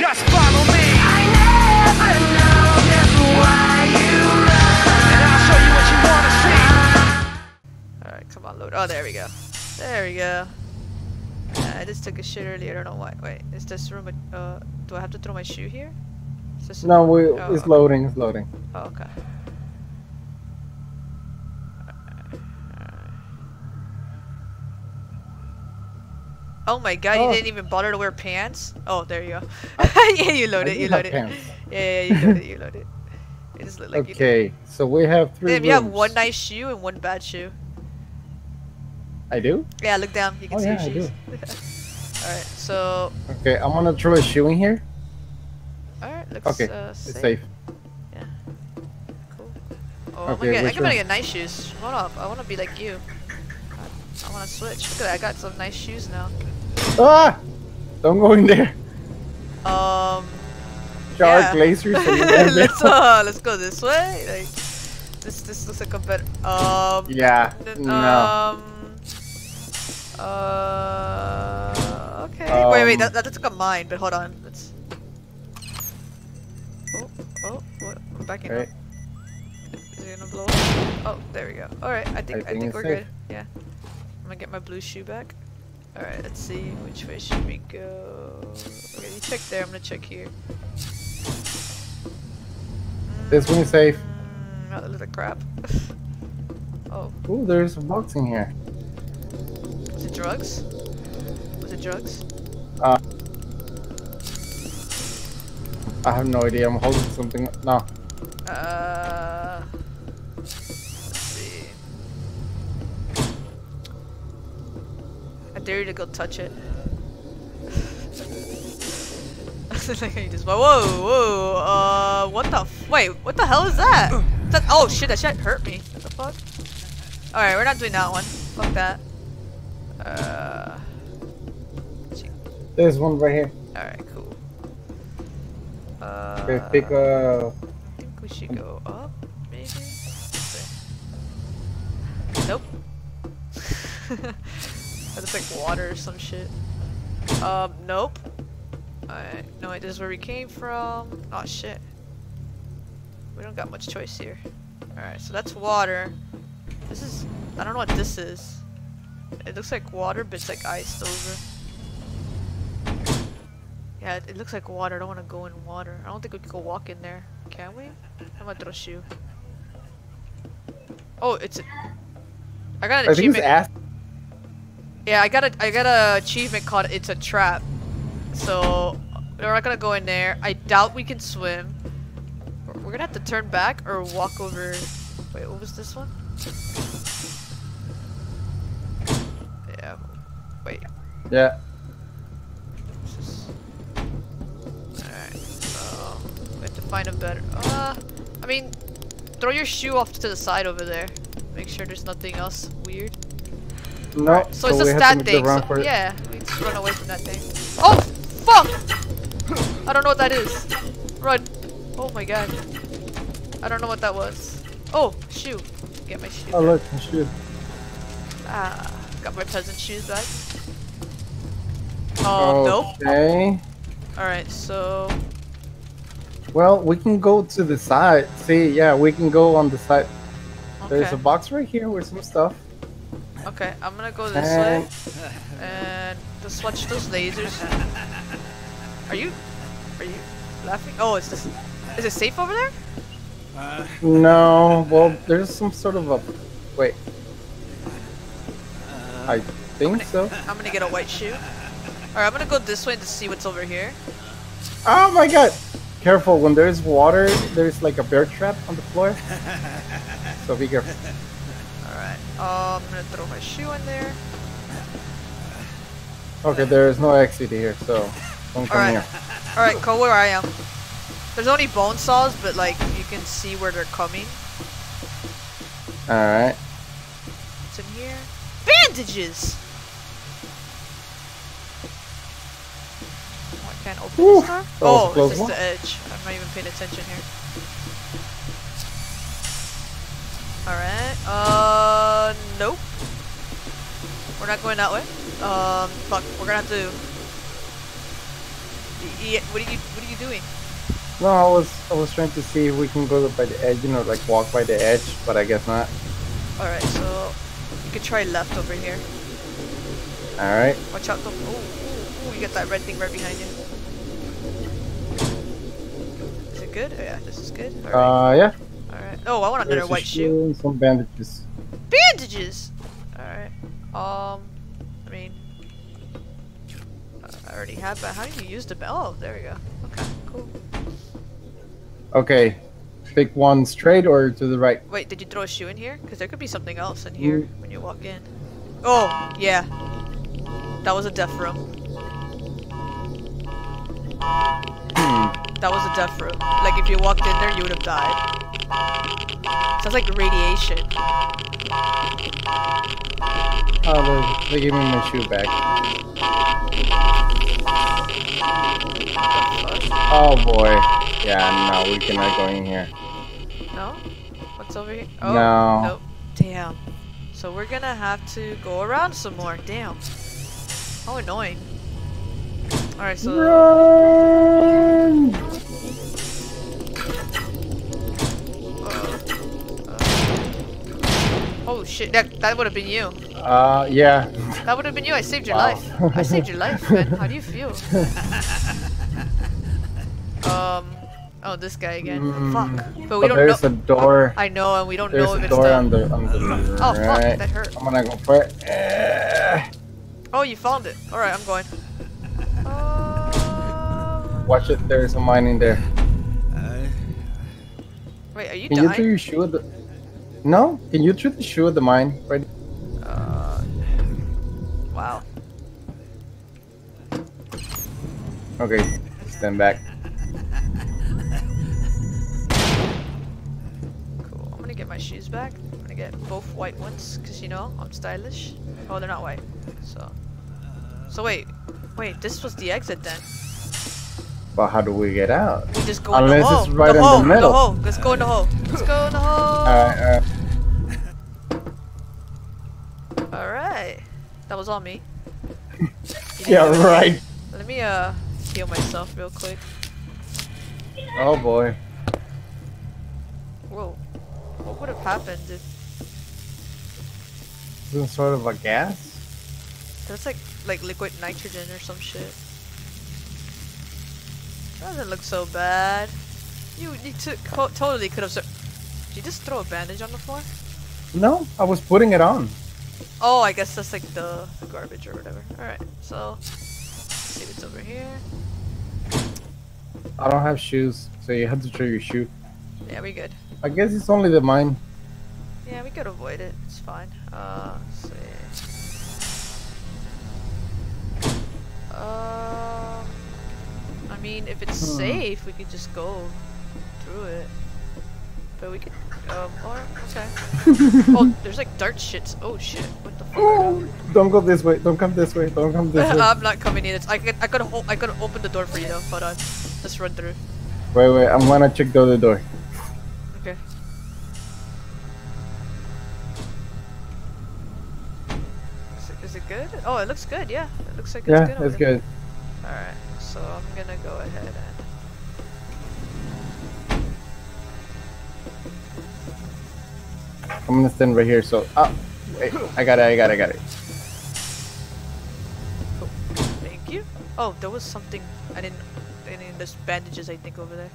Just follow me. I never know just why you run, and I'll show you what you want to see. Alright, come on, load. Oh, there we go. There we go. I just took a shit earlier, I don't know why. Wait, is this room a, do I have to throw my shoe here? Is this no, we, oh, it's okay. Loading, it's loading. Oh, okay. Oh my god, oh. You didn't even bother to wear pants? Oh, there you go. Yeah, you load it, you load it. Pants. Yeah, yeah, you load it, you load it. It just looked like okay, you so we have three rooms. You have one nice shoe and one bad shoe. I do? Yeah, look down. You can see your shoes. Alright, so... Okay, I'm gonna throw a shoe in here. Alright, looks okay, safe. It's safe. Yeah. Cool. Oh, okay, I'm gonna get nice shoes. Hold up, I wanna be like you. I wanna switch. Look at that, I got some nice shoes now. Ah! Don't go in there. Shark lasers. Let's go this way. Like, this looks like a better. Yeah. Okay. Wait. That looks like a mine. But hold on. Let's. Oh. What? I'm backing up. Is it gonna blow up? Oh, there we go. All right. I think we're good. Yeah. I'm gonna get my blue shoe back. Alright, let's see, which way should we go? Okay, you check there, I'm gonna check here. This one is safe. Not a little crap. Oh. Ooh, there's a box in here. Was it drugs? Was it drugs? I have no idea, I'm holding something. No. I dare you to go touch it. Whoa! What the? Wait! What the hell is that? Oh shit! That shit hurt me. What the fuck? All right, we're not doing that one. Fuck that. There's one right here. All right, cool. Okay, pick up. I think we should go up, maybe. Nope. It's like water or some shit. Nope. Alright, no idea where we came from. Oh shit. We don't got much choice here. Alright, so that's water. This is... I don't know what this is. It looks like water, but it's like iced over. Yeah, it looks like water. I don't want to go in water. I don't think we can go walk in there. Can we? I'm gonna throw a shoe. Oh, it's a... I got an achievement. Yeah, I got a achievement called It's a Trap. So, we're not gonna go in there. I doubt we can swim. We're gonna have to turn back or walk over... Wait, what was this one? Yeah, wait. Yeah. Alright, so... We have to find a better... I mean, throw your shoe off to the side over there. Make sure there's nothing else weird. No, right. So it's just that thing. So, yeah, we just run away from that thing. Oh, fuck! I don't know what that is. Run. Oh my god. I don't know what that was. Oh, shoe. Get my shoe. Oh, look, my shoe. Ah, got my peasant shoes back. Nope. Okay. Alright, so. Well, we can go to the side. See, yeah, we can go on the side. Okay. There's a box right here with some stuff. Okay, I'm gonna go this way and just watch those lasers. Are you laughing? Oh, is it safe over there? No, well, there's some sort of a wait. I think I'm gonna get a white shoe. All right, I'm gonna go this way to see what's over here. Oh my god! Careful, when there's water, there's like a bear trap on the floor, so be careful. I'm gonna throw my shoe in there. Okay, there is no exit here, so don't come here. Alright, go where I am. There's only bone saws, but like, you can see where they're coming. Alright. What's in here? Bandages! Oh, I can't open this door? Oh, it's just the edge. I'm not even paying attention here. Alright, nope. We're not going that way. Fuck, we're gonna have to... What are you doing? No, I was trying to see if we can go by the edge, you know, like walk by the edge, but I guess not. Alright, so you could try left over here. Alright. Watch out though. Oh, you got that red thing right behind you. Is it good? Oh, yeah, this is good. All right. Yeah. Alright. Oh, I want another white shoe. And some bandages. Bandages! Alright. I mean, I already have, but how do you use the bell? Oh, there we go. Okay, cool. Okay, pick one straight or to the right. Wait, did you throw a shoe in here? Because there could be something else in here when you walk in. Oh, yeah. That was a death room. That was a death room. Like, if you walked in there, you would have died. Sounds like radiation. Oh, they gave me my shoe back. Oh boy. Yeah, no, we cannot go in here. No? What's over here? Oh, no. Nope. Damn. So we're gonna have to go around some more. Damn. How annoying. Alright, so. Run! Oh shit, that would have been you. Yeah. That would have been you. I saved your life. I saved your life, man. How do you feel? Oh, this guy again. Fuck. But we don't know. There's a door. I know, and we don't know if it's done. There's a door on the oh, fuck, right. That hurt. I'm gonna go for it. Oh, you found it. Alright, I'm going. Watch it, there's a mine in there. Wait, are you dying? Can you throw your shoe at the... No? Can you throw the shoe at the mine? Right. Wow. Okay, stand back. My shoes back. I'm gonna get both white ones because you know I'm stylish. Oh, they're not white. So wait. This was the exit then. But how do we get out? We just go in the hole. It's right in the middle. Let's go in the hole. Let's go in the hole. All right. All right. That was all me. Yeah, right. Let me heal myself real quick. Oh boy. Whoa. What would have happened if... Some sort of a gas? That's like liquid nitrogen or some shit. Doesn't look so bad. You totally could have... Did you just throw a bandage on the floor? No, I was putting it on. Oh, I guess that's like the garbage or whatever. Alright, so... Let's see what's over here. I don't have shoes, so you have to throw your shoe. Yeah, we good. I guess it's only the mine. Yeah, we could avoid it. It's fine. Let's see. I mean, if it's safe, we could just go through it. But we could. Or okay. Oh, there's like dirt shits. Oh shit! What the fuck? Oh, don't go this way. Don't come this way. Don't come this way. I'm not coming in. I could open the door for you though. Hold on. Let's run through. Wait. I'm gonna check the other door. Okay. Is it good? Oh, it looks good, yeah. It looks like it's good. Yeah, it's good. Alright, so I'm gonna go ahead and... I'm gonna stand right here, so... Oh, wait, I got it. Cool. Thank you. Oh, there was something... I didn't there's bandages, I think, over there.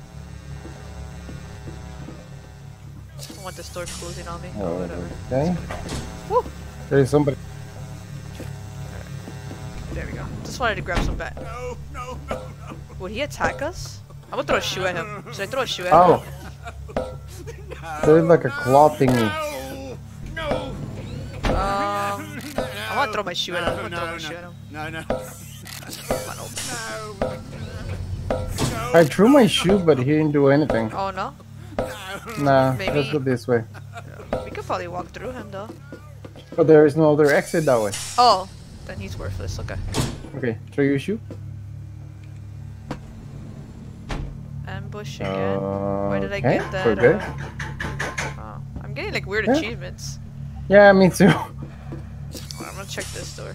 I don't want the store closing on me. Oh, whatever. Okay. Woo! There's somebody. There we go. Just wanted to grab some bat. No. Would he attack us? I'm gonna throw a shoe at him. Should I throw a shoe at him? Oh. There's like a claw thingy. No. I want to throw my shoe at him. No. I threw my shoe, but he didn't do anything. Oh no. Nah, maybe. Let's go this way. We could probably walk through him though. But there is no other exit that way. Oh, then he's worthless, okay. Okay, throw your shoe. Ambush again. Where did I get that? We're good. Oh, I'm getting like weird achievements. Yeah, me too. I'm gonna check this door.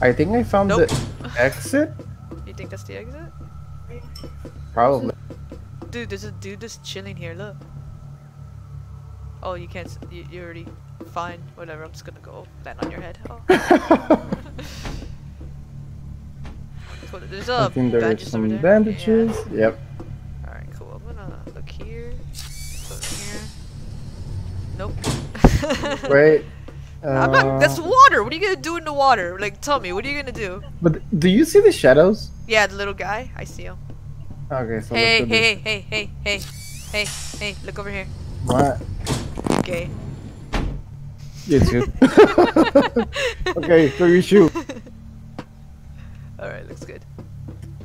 I think I found the exit? think that's the exit? Probably. Dude, there's a dude just chilling here, look. Oh, you can't, you're already fine. Whatever, I'm just gonna go land on your head. Oh. Cool. There's a bandages over there. Bandages, yeah. Yep. Alright, cool. I'm gonna look here. Look here. Nope. Wait. I'm not, that's water! What are you gonna do in the water? Like, tell me, what are you gonna do? But do you see the shadows? Yeah, the little guy. I see him. Okay, so hey, look over here. What? Okay. You too. Okay, so you shoot. Alright, looks good.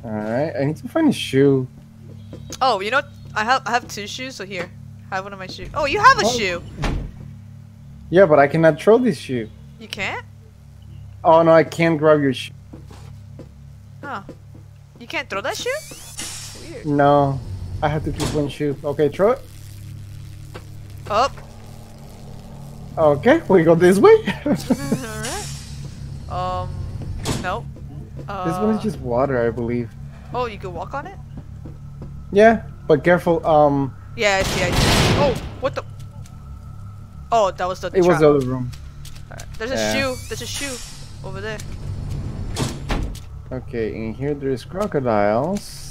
Alright, I need to find a shoe. Oh, you know what? I have two shoes, so here. Have one of my shoes. Oh, you have a shoe! Yeah, but I cannot throw this shoe. You can't? Oh no, I can't grab your shoe. Oh. You can't throw that shoe? Weird. No. I have to keep one shoe. Okay, throw it. Up. Okay, we go this way. Alright. Nope. This one is just water, I believe. Oh, you can walk on it? Yeah, but careful. Yeah, I see. Oh, what the? Oh, that was the trap. It was the other room. Right. There's a shoe. There's a shoe over there. Okay, in here there's crocodiles.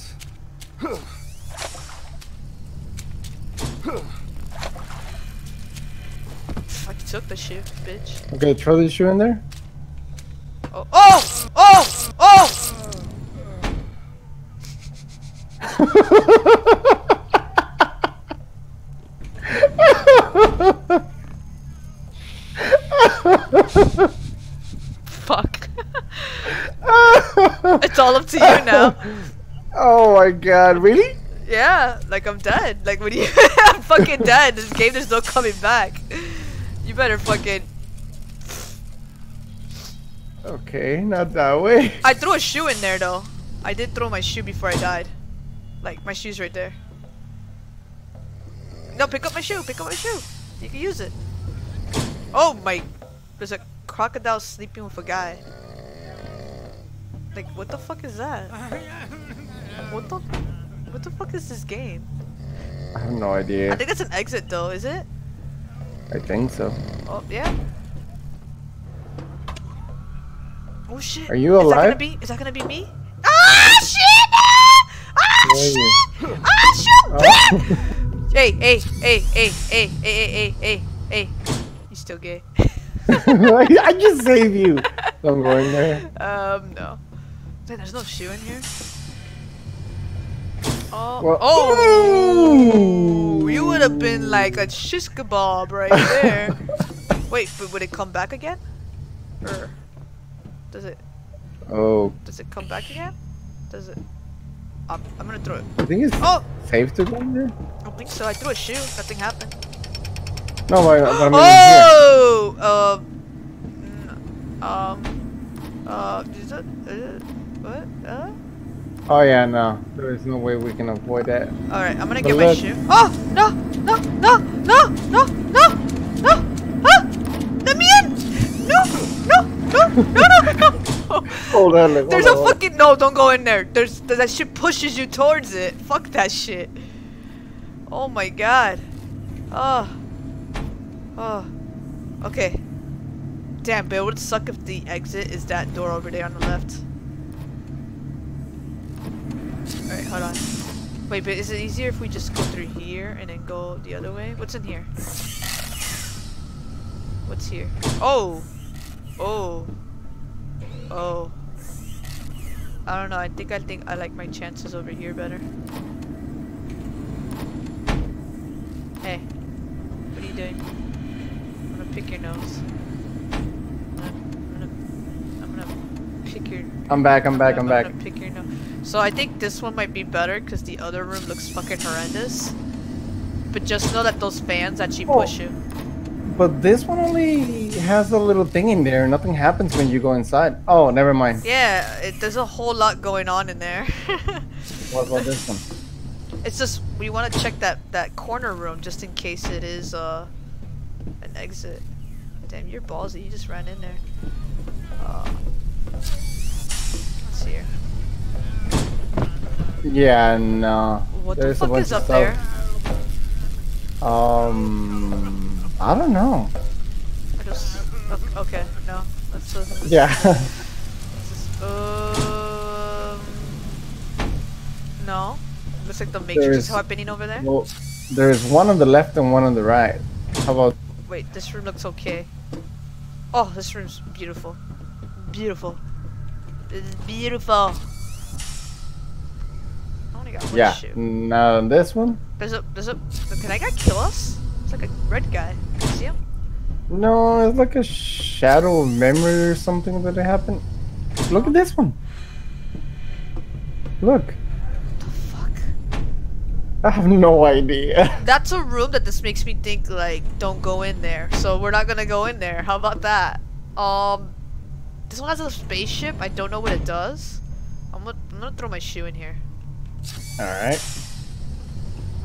I took the shoe, bitch. Okay, throw the shoe in there. Oh! Oh! Oh! Oh! Fuck. It's all up to you now. Oh my god, really? Yeah, like I'm dead. Like when you I'm fucking dead. This game, there's no coming back. You better fucking. Okay, not that way. I threw a shoe in there though. I did throw my shoe before I died. Like, my shoe's right there. No, pick up my shoe, pick up my shoe. You can use it. Oh my, there's a crocodile sleeping with a guy. Like, what the fuck is that? What the fuck is this game? I have no idea. I think that's an exit though, is it? I think so. Oh, yeah. Oh shit! Are you alive? Is that gonna be me? Ah shit! Ah shit! Ah shit! Bitch! Hey! You still gay? I just saved you. Don't go in there. No. Man, there's no shoe in here. Oh! Well, oh! You would have been like a shish kebab right there. Wait, but would it come back again? Or? Does it? Oh. Does it come back again? Does it? I'm gonna throw it. I think it's safe to go in there. I don't think so. I threw a shoe. Nothing happened. No, I mean, oh! What? Oh yeah, no. There is no way we can avoid that. All right, I'm gonna get my shoe. Oh no! No! No! No! No! No! No! Ah! Let me in! No! No! No! Hold on, like, there's a fucking no! Don't go in there. There's that shit pushes you towards it. Fuck that shit. Oh my god. Oh. Okay. Damn, but it would suck if the exit is that door over there on the left. All right, hold on. Wait, but is it easier if we just go through here and then go the other way? What's in here? What's here? Oh. Oh. Oh. I don't know. I think I like my chances over here better. Hey. What are you doing? I'm gonna pick your nose. I'm gonna pick your... I'm back. I'm gonna pick your nose. So I think this one might be better because the other room looks fucking horrendous. But just know that those fans actually push you. But this one only has a little thing in there. Nothing happens when you go inside. Oh, never mind. Yeah, there's a whole lot going on in there. What about this one? It's just we want to check that corner room just in case it is an exit. Damn, you're ballsy. You just ran in there. Let's see here. Yeah, no. What the fuck is up there? I don't know. I just, okay, no. Let's just, yeah. No. Looks like the Matrix is happening over there. Well, there is one on the left and one on the right. How about? Wait, this room looks okay. Oh, this room's beautiful. Beautiful. It's beautiful. Yeah, not on this one. There's a. Can that guy kill us? It's like a red guy. Can you see him? No, it's like a shadow of memory or something that happened. Look at this one. Look. What the fuck? I have no idea. That's a room that this makes me think like don't go in there. So we're not gonna go in there. How about that? This one has a spaceship. I don't know what it does. I'm gonna throw my shoe in here. Alright.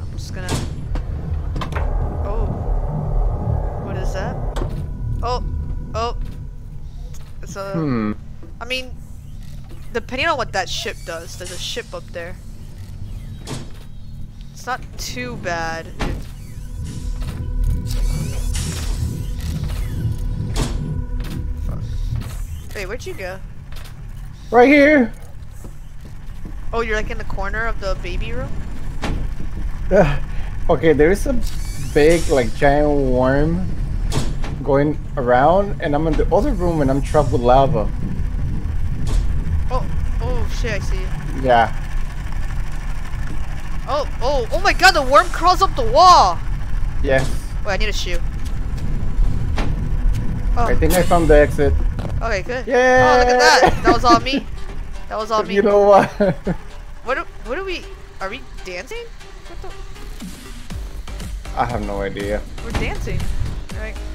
I'm just gonna... Oh. What is that? Oh. Oh. It's a... I mean, depending on what that ship does, there's a ship up there. It's not too bad. Fuck. Wait, where'd you go? Right here! Oh, you're like in the corner of the baby room? Okay, there is a big, like, giant worm going around, and I'm in the other room and I'm trapped with lava. Oh shit, I see. Yeah. Oh my god, the worm crawls up the wall! Yes. Wait, I need a shoe. Oh. I think I found the exit. Okay, good. Yeah. Oh, look at that! That was all me. That was all me. You know what? Are we dancing? What the? I have no idea. We're dancing. All right.